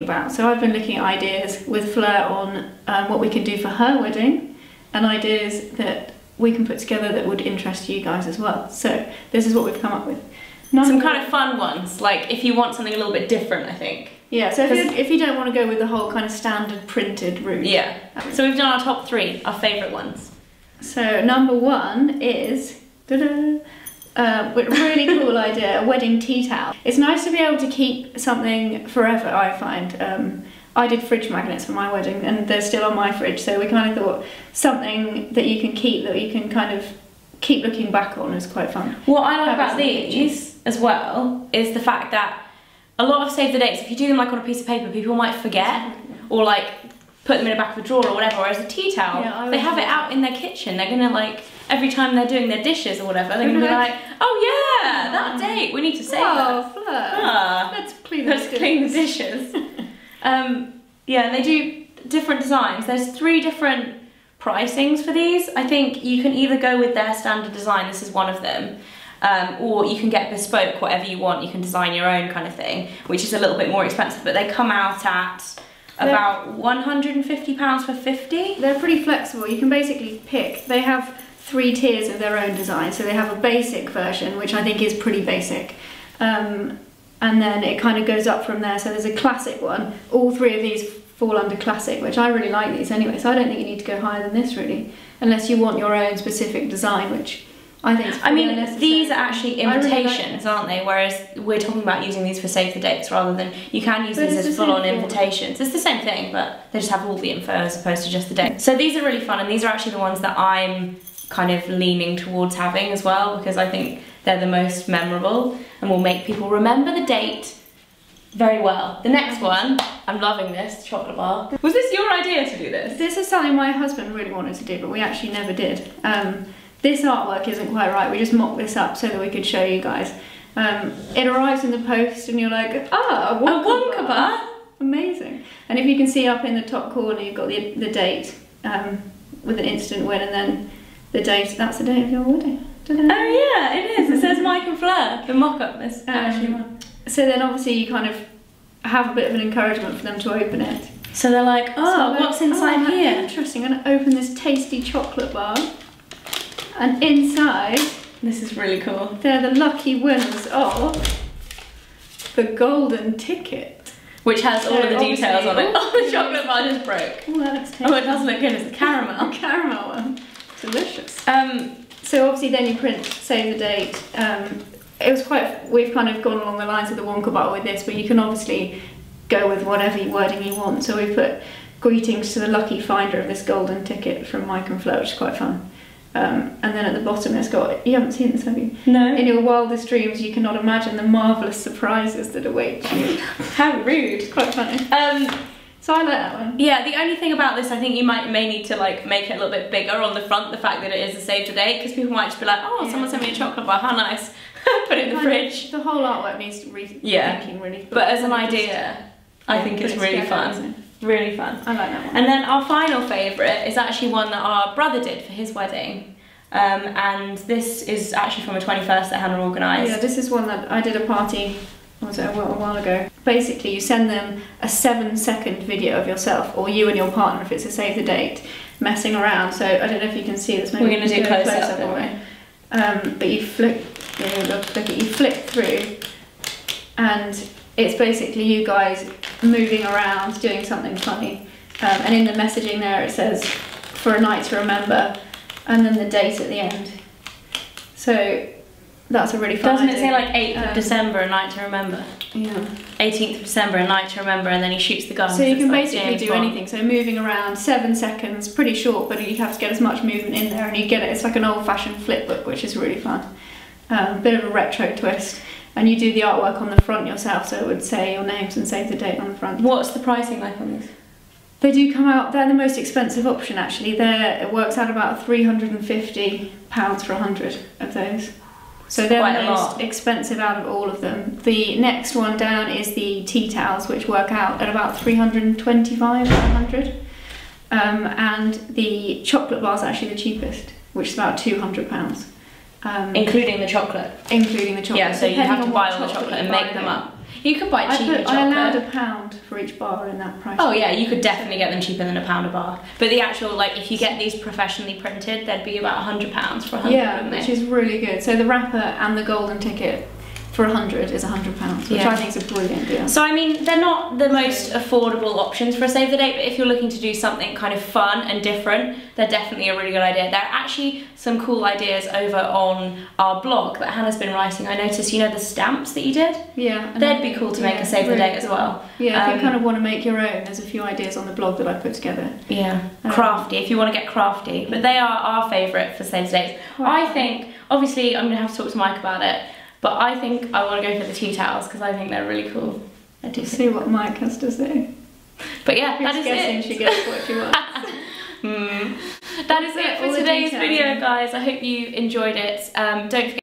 about. So I've been looking at ideas with Fleur on what we can do for her wedding, and ideas that we can put together that would interest you guys as well. So this is what we've come up with. Some kind of fun ones, like if you want something a little bit different, I think. Yeah, so if you don't want to go with the whole kind of standard printed route. Yeah. So we've done our top three, our favourite ones. So number 1 is, really cool idea, a wedding tea towel. It's nice to be able to keep something forever, I find. I did fridge magnets for my wedding and they're still on my fridge, so we kind of thought something that you can keep, that you can kind of keep looking back on, is quite fun. What I like about these as well is the fact that a lot of save the dates, if you do them like on a piece of paper, people might forget or like put them in the back of a drawer or whatever, whereas a tea towel, they have it out in their kitchen. They're gonna like, every time they're doing their dishes or whatever, they're gonna be like, oh yeah, that date, we need to save that. Fleur, let's clean the dishes. Yeah, and they do different designs. There's 3 different pricings for these. I think you can either go with their standard design, this is one of them, or you can get bespoke, whatever you want, you can design your own kind of thing, which is a little bit more expensive, but they come out at about £150 for 50. They're pretty flexible, you can basically pick. They have 3 tiers of their own design, so they have a basic version, which I think is pretty basic. And then it kind of goes up from there, so there's a classic one. All 3 of these fall under classic, which I really like these anyway, so I don't think you need to go higher than this really, unless you want your own specific design, which I think is pretty unnecessary. I mean, these are actually invitations, aren't they? Whereas we're talking about using these for save the dates rather than, you can use these as full on invitations. It's the same thing, but they just have all the info as opposed to just the date. So these are really fun, and these are actually the ones that I'm kind of leaning towards having as well, because I think they're the most memorable and will make people remember the date very well. The next one, I'm loving this, chocolate bar. Was this your idea to do this? This is something my husband really wanted to do, but we actually never did. This artwork isn't quite right, we just mocked this up so that we could show you guys. It arrives in the post and you're like, ah, a Wonka bar? Amazing. And if you can see up in the top corner, you've got the date with an instant win, and then the date, that's the date of your wedding. Oh yeah, it is. It says Mike and Fleur. The mock-up is actually one. So then obviously you kind of have a bit of an encouragement for them to open it. So they're like, oh, so what's inside here? Interesting, I'm gonna open this tasty chocolate bar. And inside, this is really cool, they're the lucky winners of the golden ticket. Which has all of the details on it. Oh, the chocolate bar just broke. Oh, that looks tasty. Oh, it does look good, it's the caramel. Caramel one. Delicious. So obviously then you print save the date. It was quite, we've kind of gone along the lines of the Wonka bar with this, but you can obviously go with whatever wording you want. So we put greetings to the lucky finder of this golden ticket from Mike and Fleur, which is quite fun. And then at the bottom it's got, you haven't seen this, have you? No. In your wildest dreams you cannot imagine the marvellous surprises that await you. How rude. Quite funny. So I like that one. Yeah, the only thing about this, I think you may need to like make it a little bit bigger on the front, the fact that it is a save the date, because people might just be like, oh, yeah, someone sent me a chocolate bar, how nice. Put it in the fridge. The whole artwork needs rethinking, really. But as an idea, I think it's really fun. Really fun. I like that one. And then our final favourite is actually one that our brother did for his wedding. And this is actually from a 21st that Hannah organised. Yeah, this is one that I did a party, was it, a while ago. Basically, you send them a 7-second video of yourself, or you and your partner, if it's a save the date, messing around. So I don't know if you can see this. Maybe we're going to do close up, anyway. But you flick through, and it's basically you guys moving around, doing something funny. And in the messaging there, it says for a night to remember, and then the date at the end. So that's a really fun idea. Doesn't it say like 8th of December, a night to remember? Yeah. 18th of December, a night to remember, and then he shoots the gun. So you can basically do anything. So moving around, 7 seconds, pretty short, but you have to get as much movement in there, and you get it. It's like an old-fashioned flip book, which is really fun. Bit of a retro twist. And you do the artwork on the front yourself, so it would say your names and save the date on the front. What's the pricing like on these? They do come out, they're the most expensive option actually. It works out about £350 for 100 of those. So they're the most expensive out of all of them. The next one down is the tea towels, which work out at about £325 for 100. And the chocolate bar is actually the cheapest, which is about £200. Including the chocolate. Yeah, so you have to buy all the chocolate and make them up. You could buy cheaper chocolate. I allowed £1 for each bar in that price. Oh yeah, you could definitely get them cheaper than £1 a bar. But the actual, like, if you get these professionally printed, they'd be about £100 for 100. Yeah, which is really good. So the wrapper and the golden ticket for 100 is £100, which I think is a brilliant deal. So I mean, they're not the most affordable options for a save the date, but if you're looking to do something kind of fun and different, they're definitely a really good idea. There are actually some cool ideas over on our blog that Hannah's been writing. I noticed, you know, the stamps that you did? Yeah. They'd be cool to make a save the date as well. Yeah, if you kind of want to make your own, there's a few ideas on the blog that I put together. Yeah, crafty, if you want to get crafty. But they are our favourite for save the dates. Right. I think, obviously, I'm going to have to talk to Mike about it, but I think I want to go for the tea towels because I think they're really cool. I do see what Mike has to say. But yeah, that is it. She gets what she wants. That is it for today's video, guys. I hope you enjoyed it. Don't forget.